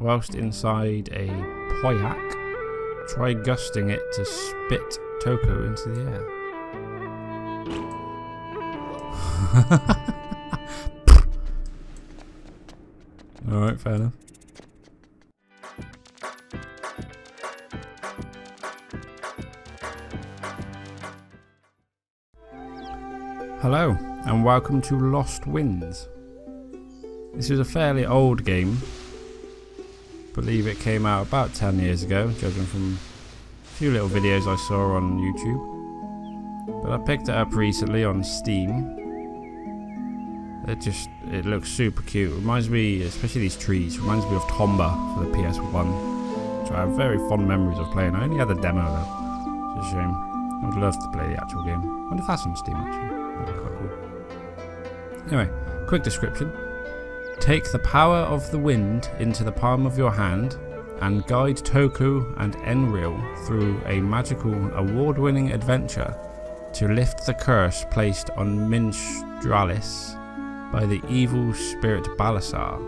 Whilst inside a Poyak, try gusting it to spit Toku into the air. Alright, fair enough. Hello, and welcome to Lost Winds. This is a fairly old game. I believe it came out about 10 years ago, judging from a few little videos I saw on YouTube. But I picked it up recently on Steam. It looks super cute. It reminds me, especially these trees, reminds me of Tomba for the PS1. Which I have very fond memories of playing. I only had the demo though. It's a shame. I would love to play the actual game. I wonder if that's on Steam actually. That'd be quite cool. Anyway, quick description. Take the power of the wind into the palm of your hand and guide Toku and Enril through a magical, award-winning adventure to lift the curse placed on Mistralis by the evil spirit Balasar.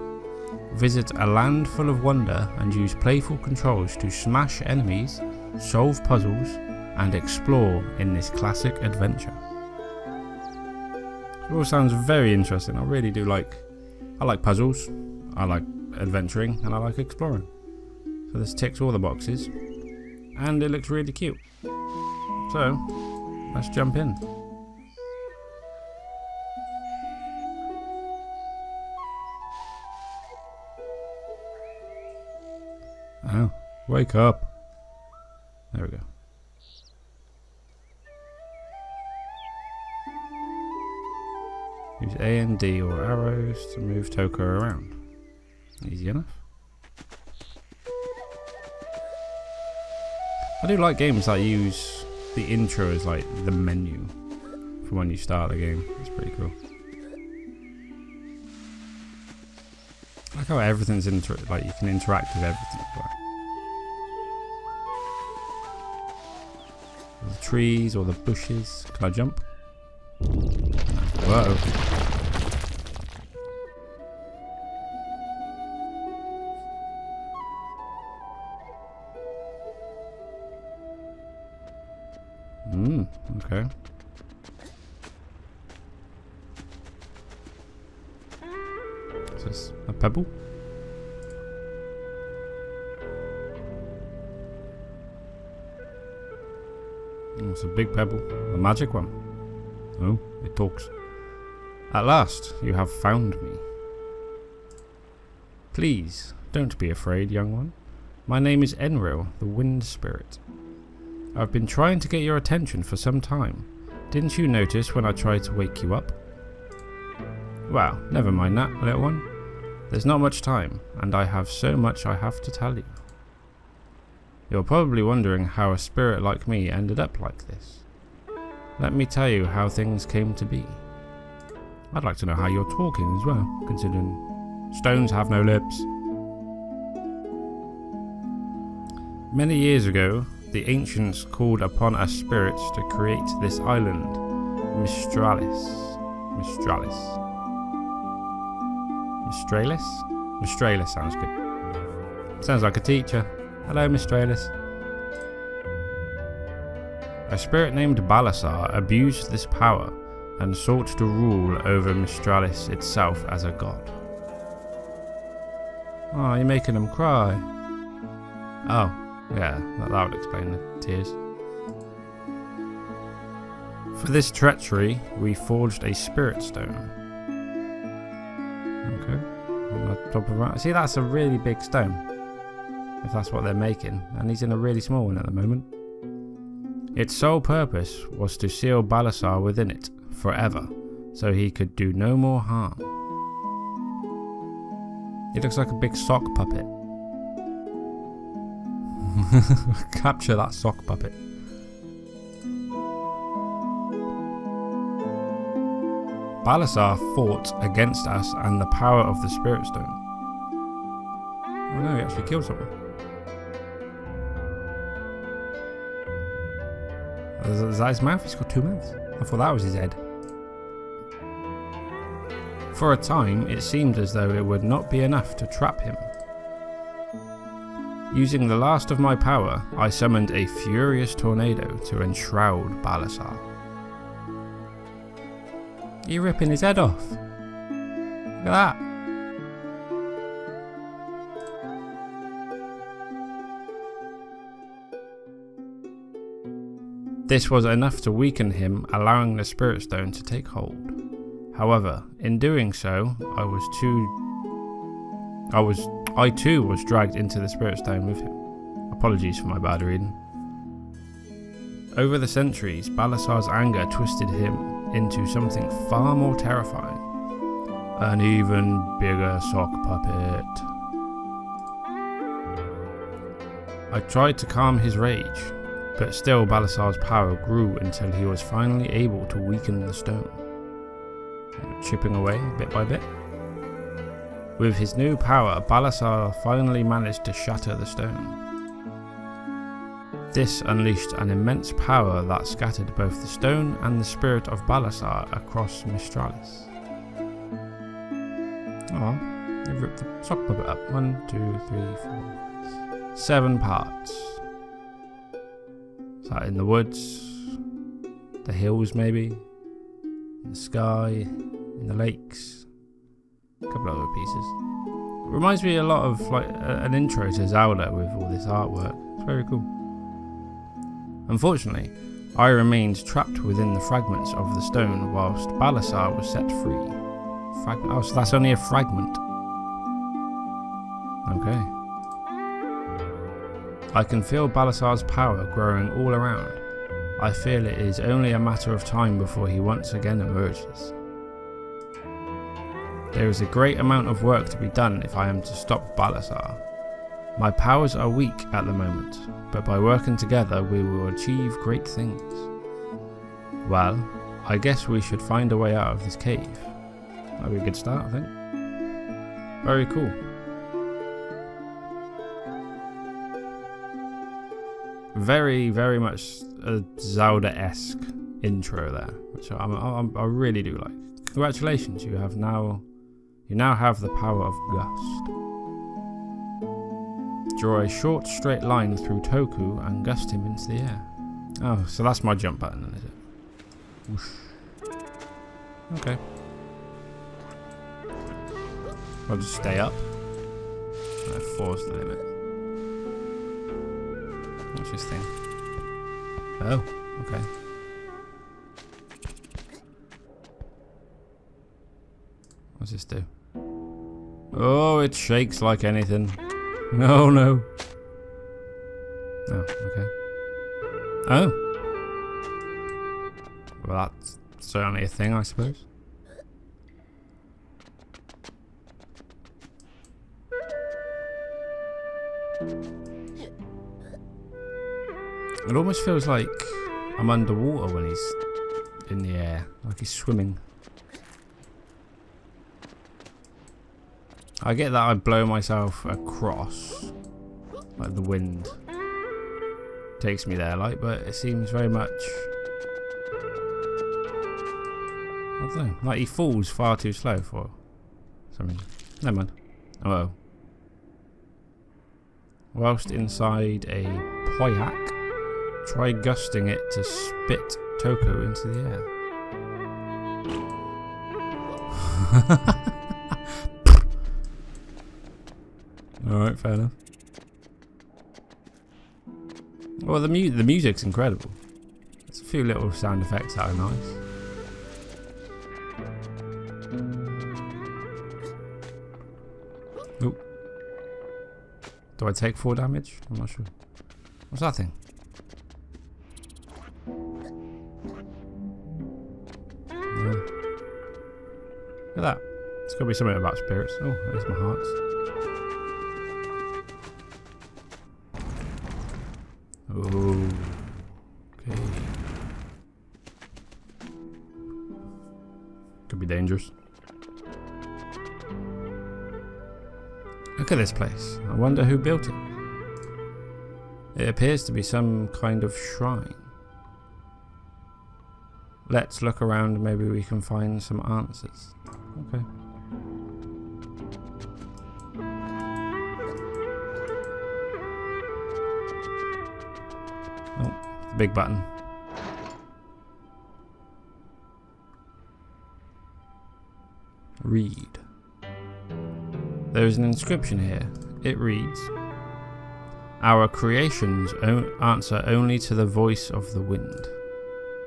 Visit a land full of wonder and use playful controls to smash enemies, solve puzzles, and explore in this classic adventure. It all sounds very interesting. I really do like puzzles, I like adventuring, and I like exploring. So this ticks all the boxes, and it looks really cute. So, let's jump in. Oh, wake up. There we go. Use A and D or arrows to move Toku around. Easy enough. I do like games that use the intro as like the menu for when you start the game. It's pretty cool. I like how everything's like you can interact with everything. Like the trees or the bushes. Can I jump? Whoa. Okay. Is this a pebble? Oh, it's a big pebble. The magic one. Oh, it talks. At last, you have found me. Please, don't be afraid, young one. My name is Enril, the Wind Spirit. I've been trying to get your attention for some time. Didn't you notice when I tried to wake you up? Well, never mind that, little one. There's not much time, and I have so much I have to tell you. You're probably wondering how a spirit like me ended up like this. Let me tell you how things came to be. I'd like to know how you're talking as well, considering stones have no lips. Many years ago, the ancients called upon us spirits to create this island, Mistralis? Mistralis sounds good. Sounds like a teacher. Hello, Mistralis. A spirit named Balasar abused this power and sought to rule over Mistralis itself as a god. Oh, you're making them cry. Oh, yeah, that would explain the tears. For this treachery, we forged a spirit stone. Okay, on the top of that. See, that's a really big stone, if that's what they're making, and he's in a really small one at the moment. Its sole purpose was to seal Balasar within it forever, so he could do no more harm. He looks like a big sock puppet. Capture that sock puppet. Balasar fought against us and the power of the Spirit Stone. Oh no, he actually killed someone. Is that his mouth? He's got two mouths. I thought that was his head. For a time, it seemed as though it would not be enough to trap him. Using the last of my power, I summoned a furious tornado to enshroud Balasar. You're ripping his head off. Look at that. This was enough to weaken him, allowing the Spirit Stone to take hold. However, in doing so, I too was dragged into the Spirit Stone with him. Apologies for my bad reading. Over the centuries, Balasar's anger twisted him into something far more terrifying. An even bigger sock puppet. I tried to calm his rage, but still Balasar's power grew until he was finally able to weaken the stone, chipping away bit by bit. With his new power, Balasar finally managed to shatter the stone. This unleashed an immense power that scattered both the stone and the spirit of Balasar across Mistralis. Oh, they've ripped the sock puppet up. 1, 2, 3, 4, 7 parts. In the woods, the hills maybe, in the sky, in the lakes, a couple of other pieces. It reminds me a lot of like an intro to Zelda with all this artwork. It's very cool. Unfortunately, I remained trapped within the fragments of the stone whilst Balasar was set free. Oh, so that's only a fragment. Okay. I can feel Balasar's power growing all around. I feel it is only a matter of time before he once again emerges. There is a great amount of work to be done if I am to stop Balasar. My powers are weak at the moment, but by working together we will achieve great things. Well, I guess we should find a way out of this cave. That'd be a good start, I think. Very cool. Very much a Zelda-esque intro there, which I really do like. Congratulations, you now have the power of Gust. Draw a short straight line through Toku and gust him into the air. Oh, so that's my jump button then, is it? Whoosh. Okay. I'll just stay up. I force the limit. What's this thing? Oh, okay. What's this do? Oh, it shakes like anything. No. Oh, okay. Oh. Well, that's certainly a thing, I suppose. It almost feels like I'm underwater when he's in the air, like he's swimming. I get that I blow myself across, like the wind takes me there, like, but it seems very much, I don't know, like he falls far too slow for something. Never mind. Oh well. Whilst inside a poyak, try gusting it to spit Toku into the air. Alright, fair enough. Well, the music's incredible. There's a few little sound effects that are nice. Oh. Do I take 4 damage? I'm not sure. What's that thing? Look at that. It's got to be something about spirits. Oh, there's my hearts. Oh. Okay. Could be dangerous. Look at this place. I wonder who built it. It appears to be some kind of shrine. Let's look around. Maybe we can find some answers. Okay. Oh, the big button. Read. There is an inscription here. It reads, "Our creations answer only to the voice of the wind."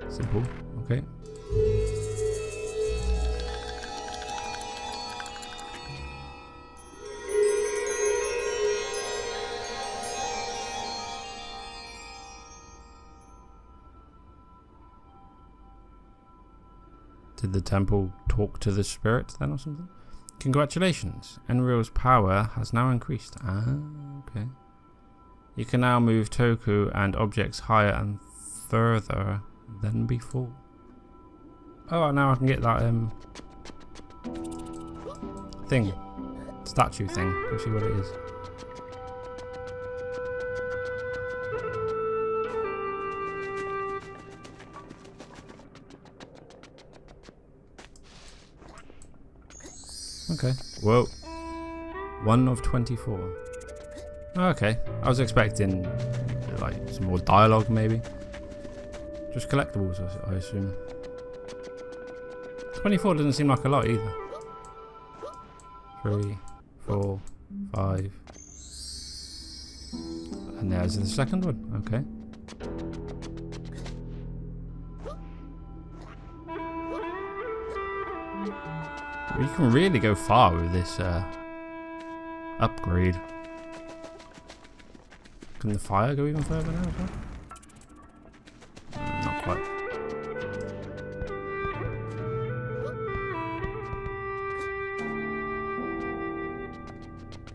Simple. Okay. Did the temple talk to the spirit then or something? Congratulations, Enril's power has now increased. Ah, okay. You can now move Toku and objects higher and further than before. Oh, now I can get that thing. Statue thing. Go see what it is. Okay. Whoa. 1 of 24. Okay. I was expecting like some more dialogue, maybe. Just collectibles, I assume. 24 doesn't seem like a lot either. 3, 4, 5, and there's the second one. Okay. You can really go far with this upgrade. Can the fire go even further now as well? Not quite.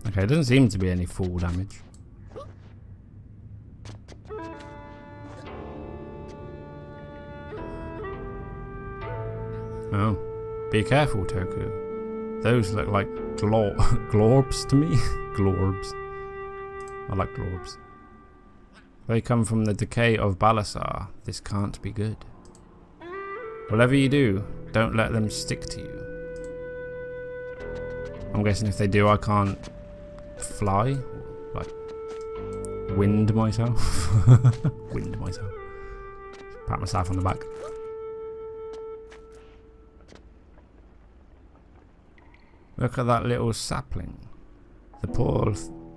Okay, it doesn't seem to be any fall damage. Oh. Be careful, Toku. Those look like glorbs to me. Glorbs. I like glorbs. They come from the decay of Balasar. This can't be good. Whatever you do, don't let them stick to you. I'm guessing if they do, I can't fly? Like, wind myself? Wind myself. Pat myself on the back. Look at that little sapling. The poor...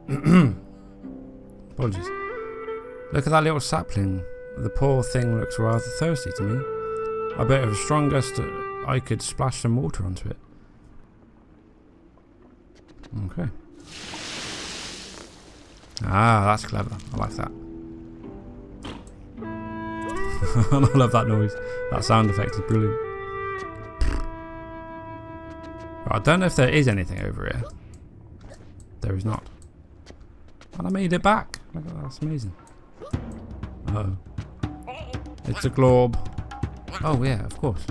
Apologies. Look at that little sapling. The poor thing looks rather thirsty to me. I bet if a strong gust I could splash some water onto it. Okay. Ah, that's clever. I like that. I love that noise. That sound effect is brilliant. I don't know if there is anything over here. There is not. And I made it back. Look at that, that's amazing. Oh. It's a glob. Oh yeah, of course.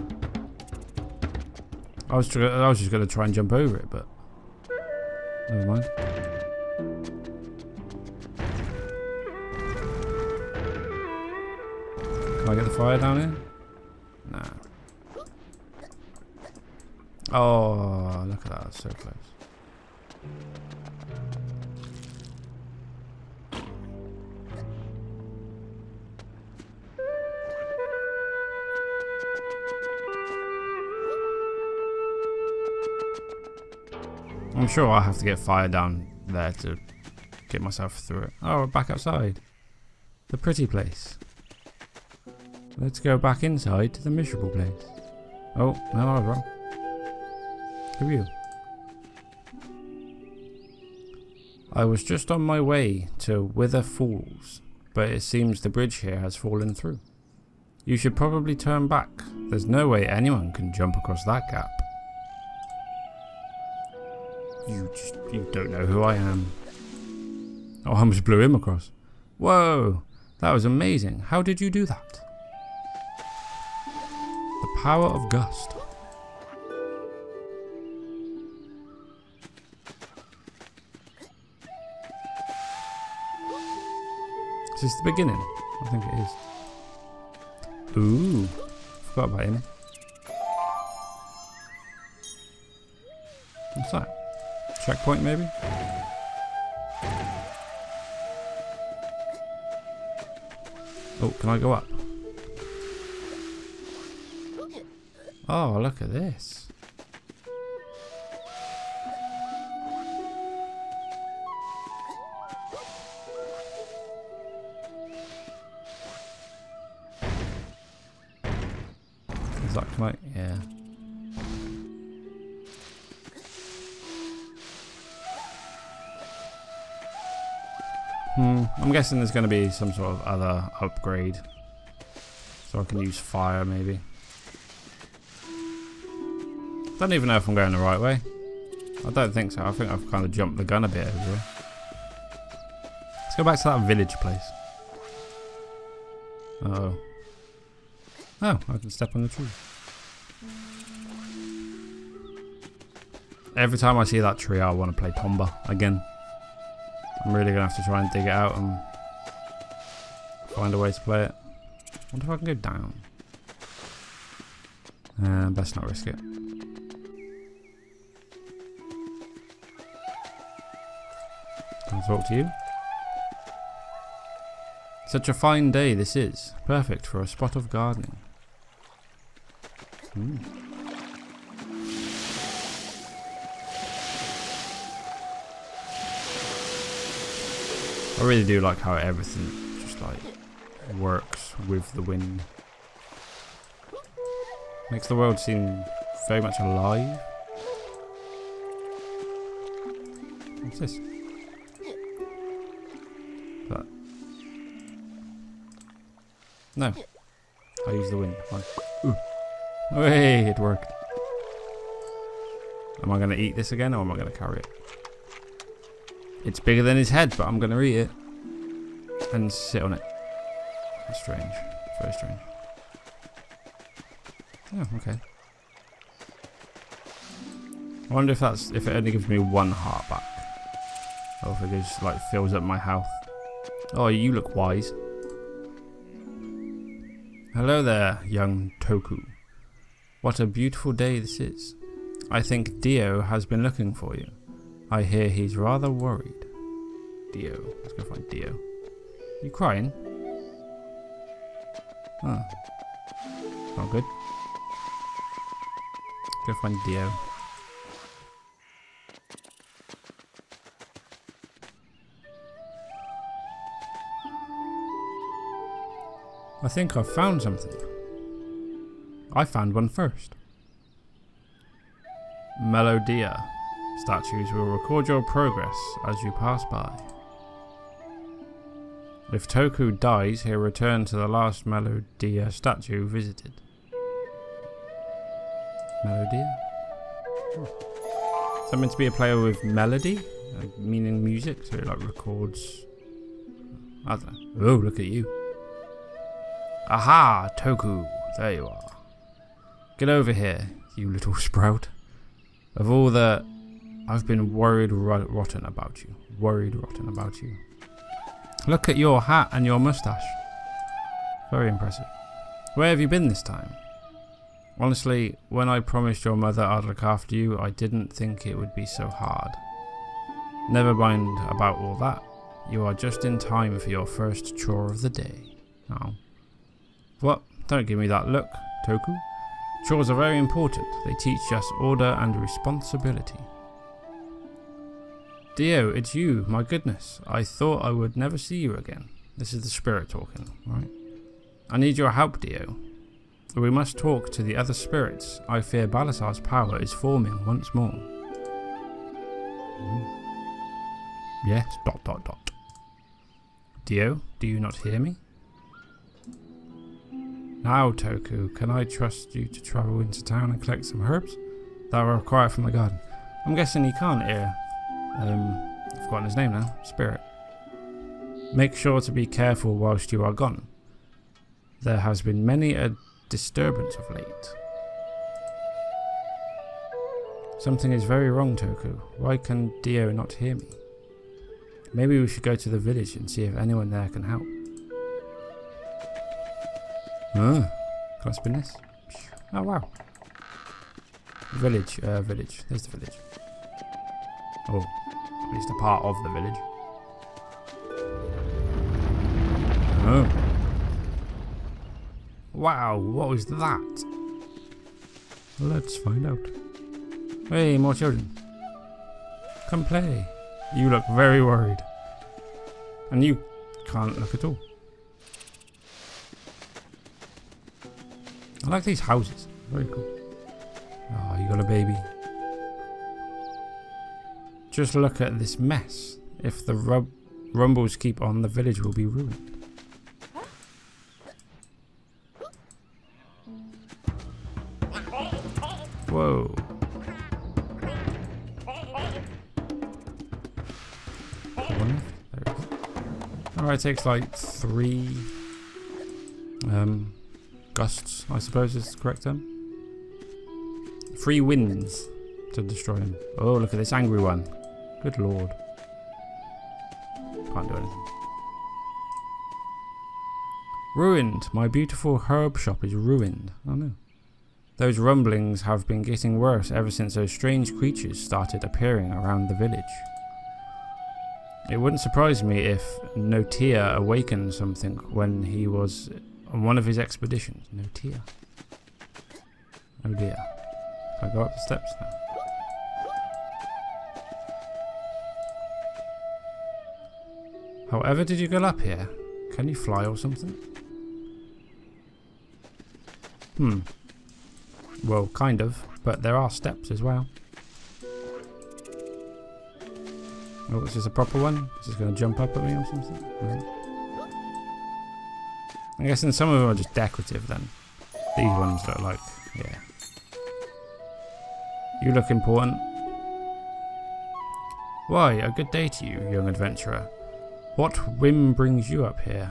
I was just going to try and jump over it, but... Never mind. Can I get the fire down here? Nah. Oh, look at that, that's so close. I'm sure I'll have to get fire down there to get myself through it. Oh, we're back outside. The pretty place. Let's go back inside to the miserable place. Oh, no, I was wrong. You. I was just on my way to Wither Falls, but it seems the bridge here has fallen through. You should probably turn back. There's no way anyone can jump across that gap. You don't know who I am. Oh, I almost blew him across. Whoa, that was amazing. How did you do that? The power of gust. Is this the beginning? I think it is. Ooh, forgot about him. What's that? Checkpoint maybe? Oh, can I go up? Oh, look at this. Does that come out? Yeah. I'm guessing there's going to be some sort of other upgrade. So I can use fire, maybe. Don't even know if I'm going the right way. I don't think so. I think I've kind of jumped the gun a bit over here. Let's go back to that village place. Uh-oh. Oh, I can step on the tree. Every time I see that tree, I want to play Tomba again. I'm really going to have to try and dig it out and find a way to play it. I wonder if I can go down. Best not risk it. Can I talk to you? Such a fine day this is. Perfect for a spot of gardening. I really do like how everything just like works with the wind. Makes the world seem very much alive. What's this? That. No. I use the wind. Ooh. Hey, it worked. Am I going to eat this again or am I going to carry it? It's bigger than his head, but I'm going to eat it and sit on it. That's strange. Very strange. Oh, okay. I wonder if that's if it only gives me one heart back. Or if it just like fills up my health. Oh, you look wise. Hello there, young Toku. What a beautiful day this is. I think Dio has been looking for you. I hear he's rather worried. Dio. Let's go find Dio. Are you crying? Ah. Oh. Not good. Let's go find Dio. I think I've found something. I found one first. Melodia. Statues will record your progress as you pass by. If Toku dies, he'll return to the last Melodia statue visited. Melodia? Oh. So I'm meant to be a player with melody, meaning music, so it like records. I don't know. Oh, look at you. Aha, Toku, there you are. Get over here, you little sprout. Of all the... I've been worried rotten about you. Worried rotten about you. Look at your hat and your moustache. Very impressive. Where have you been this time? Honestly, when I promised your mother I'd look after you, I didn't think it would be so hard. Never mind about all that. You are just in time for your first chore of the day. Oh. What? Don't give me that look, Toku. Chores are very important. They teach us order and responsibility. Dio, it's you, my goodness. I thought I would never see you again. This is the spirit talking, right? I need your help, Dio. We must talk to the other spirits. I fear Balasar's power is forming once more. Yes, ... Dio, do you not hear me? Now, Toku, can I trust you to travel into town and collect some herbs that were required from the garden? I'm guessing he can't hear. I've forgotten his name now. Spirit. Make sure to be careful whilst you are gone. There has been many a disturbance of late. Something is very wrong, Toku. Why can Dio not hear me? Maybe we should go to the village and see if anyone there can help. Can I spin this? Oh wow. Village, village. There's the village. Oh, at least a part of the village. Oh. Wow, what was that? Let's find out. Hey, more children. Come play. You look very worried. And you can't look at all. I like these houses. Very cool. Oh, you got a baby. Just look at this mess. If the rumbles keep on, the village will be ruined. Whoa. Alright, it takes like 3 gusts, I suppose is the correct term. 3 winds to destroy him. Oh, look at this angry one. Good lord. Can't do anything. Ruined. My beautiful herb shop is ruined. Oh no. Those rumblings have been getting worse ever since those strange creatures started appearing around the village. It wouldn't surprise me if Notir awakened something when he was on one of his expeditions. Notir. Oh dear. Can I go up the steps now? However did you get up here? Can you fly or something? Hmm. Well, kind of, but there are steps as well. Oh, is this a proper one? Is this going to jump up at me or something? No. I'm guessing some of them are just decorative then. These ones look like, yeah. You look important. Why, a good day to you, young adventurer. What whim brings you up here?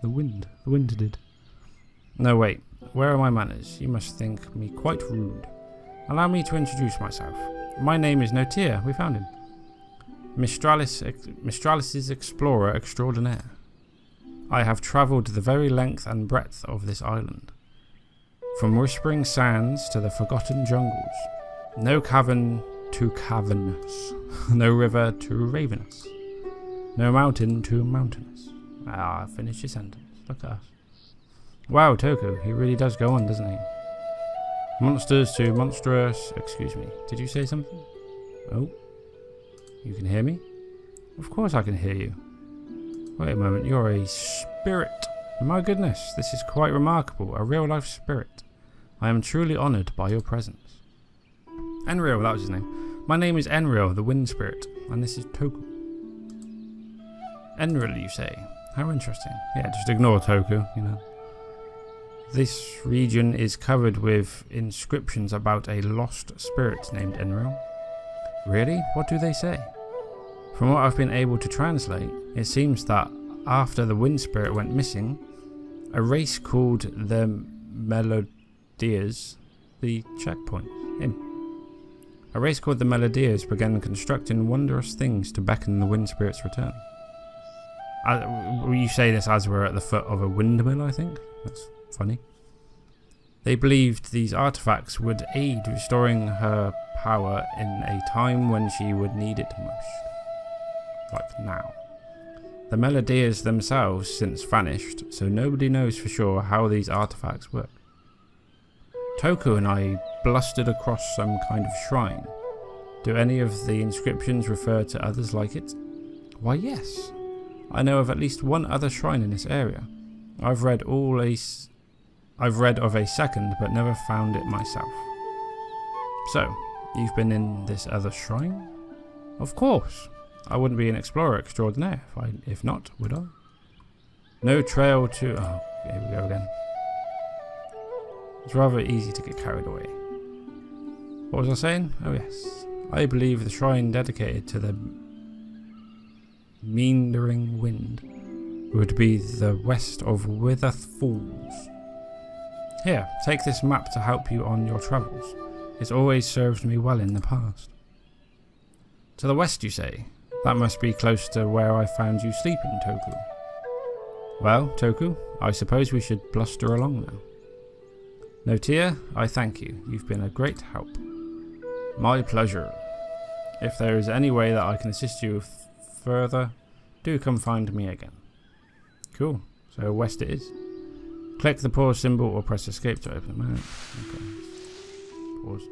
The wind did. No, wait. Where are my manners? You must think me quite rude. Allow me to introduce myself. My name is Notir. We found him. Mistralis's explorer extraordinaire. I have travelled the very length and breadth of this island. From whispering sands to the forgotten jungles. No cavern to cavernous. No river to ravenous. No mountain to mountainous. Ah, finish your sentence. Look at us. Wow, Toku, he really does go on, doesn't he? Monsters to monstrous. Excuse me, did you say something? Oh, you can hear me? Of course I can hear you. Wait a moment, you're a spirit. My goodness, this is quite remarkable, a real-life spirit. I am truly honoured by your presence. Enril, that was his name. My name is Enril, the wind spirit, and this is Toku. Enril, you say? How interesting. Yeah, just ignore Toku, you know. This region is covered with inscriptions about a lost spirit named Enril. Really? What do they say? From what I've been able to translate, it seems that after the wind spirit went missing, a race called the Melodias, the checkpoint, a race called the Melodias began constructing wondrous things to beckon the wind spirit's return. You say this as we're at the foot of a windmill, I think? That's funny. They believed these artifacts would aid restoring her power in a time when she would need it most. Like now. The Melodias themselves since vanished, so nobody knows for sure how these artifacts work. Toku and I blustered across some kind of shrine. Do any of the inscriptions refer to others like it? Why yes. I know of at least one other shrine in this area. I've read of a second, but never found it myself. So, you've been in this other shrine? Of course. I wouldn't be an explorer extraordinaire if not, would I? No trail to... Oh, here we go again. It's rather easy to get carried away. What was I saying? Oh yes. I believe the shrine dedicated to the meandering wind would be the west of Wither Falls. Here, take this map to help you on your travels. It's always served me well in the past. To the west, you say? That must be close to where I found you sleeping, Toku. Well, Toku, I suppose we should bluster along now. Notir, I thank you. You've been a great help. My pleasure. If there is any way that I can assist you further, do come find me again. Cool. So west it is. Click the pause symbol or press escape to open the map. Okay. Pause.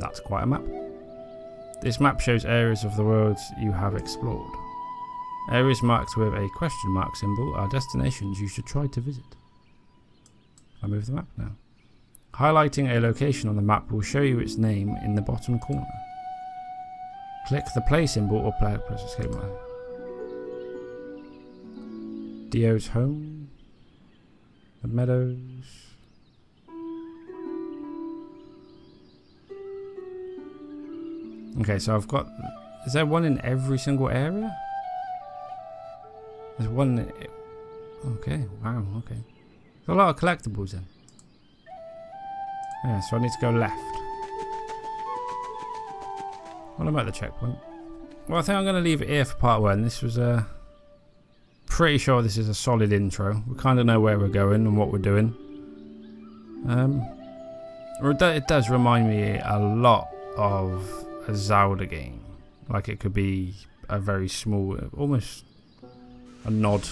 That's quite a map. This map shows areas of the world you have explored. Areas marked with a question mark symbol are destinations you should try to visit. I move the map now. Highlighting a location on the map will show you its name in the bottom corner. Click the play symbol or press escape. Dio's home. The meadows. Okay, so I've got... Is there one in every single area? There's one... Okay, wow, okay. There's a lot of collectibles then. Yeah, so I need to go left. Well, I'm at the checkpoint. Well, I think I'm going to leave it here for part one. This was a... Pretty sure this is a solid intro. We kind of know where we're going and what we're doing. It does remind me a lot of a Zelda game. Like, it could be a very small... Almost a nod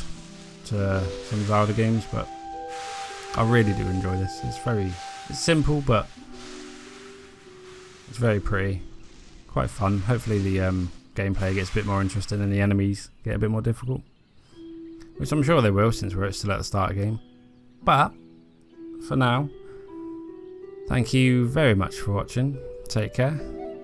to some Zelda games, but... I really do enjoy this. It's very... It's simple, but it's very pretty, quite fun. Hopefully the gameplay gets a bit more interesting and the enemies get a bit more difficult, which I'm sure they will since we're still at the start of the game. But for now, thank you very much for watching, take care,